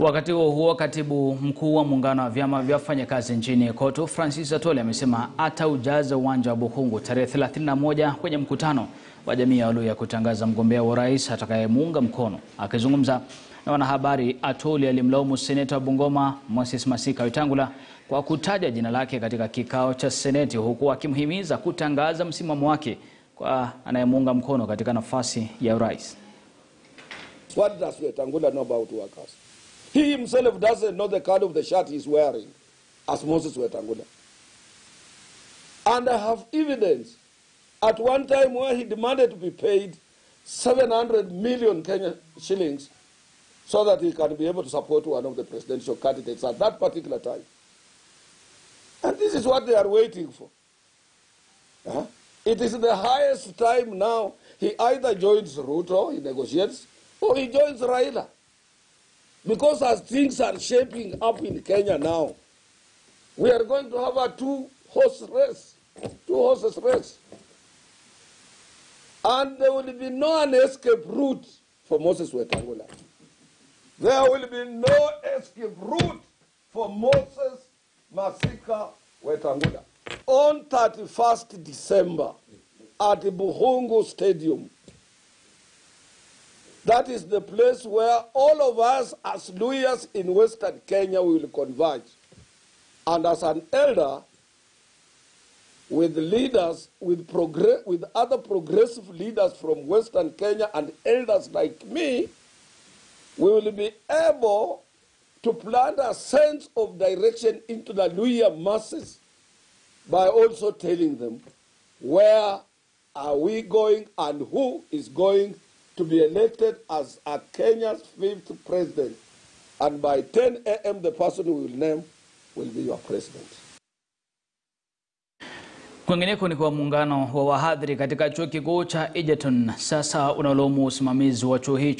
Wakati huo katibu mkuu wa muungano wa vyama vya wafanyakazi nchini Koto, Francis Atwoli amesema ataujaza uwanja wa Bukhungu tarehe 31 kwenye mkutano wa jamii ya Luhya kutangaza mgombea wa rais atakayemuunga mkono. Akizungumza na wanahabari, Atwoli alimlaumu seneta wa Bungoma Moses Masika Wetangula kwa kutaja jina lake katika kikao cha seneti, huku akimhimiza kutangaza msimamo wake kwa anayemuunga mkono katika nafasi ya rais. What does Wetangula know about workers? He himself doesn't know the color of the shirt he's wearing, as Moses Wetangula. And I have evidence at one time where he demanded to be paid 700 million Kenya shillings so that he can be able to support one of the presidential candidates at that particular time. And this is what they are waiting for. It is the highest time now. He either joins Ruto, he negotiates, or he joins Raila. Because as things are shaping up in Kenya now, we are going to have a two horses race. And there will be no an escape route for Moses Wetangula. There will be no escape route for Moses Masika Wetangula. On 31st December at the Bukhungu Stadium, that is the place where all of us as Luhyas in Western Kenya will converge. And as an elder, with leaders, with other progressive leaders from Western Kenya and elders like me, we will be able to plant a sense of direction into the Luhya masses by also telling them where are we going and who is going to be elected as a Kenya's 5th president. And by 10 a.m. the person who will name will be your president. Kwingineko ni kwa muungano wa wahadhiri katika chuo kikuu cha Egerton sasa unalaumu usimamizi wa chuo hicho.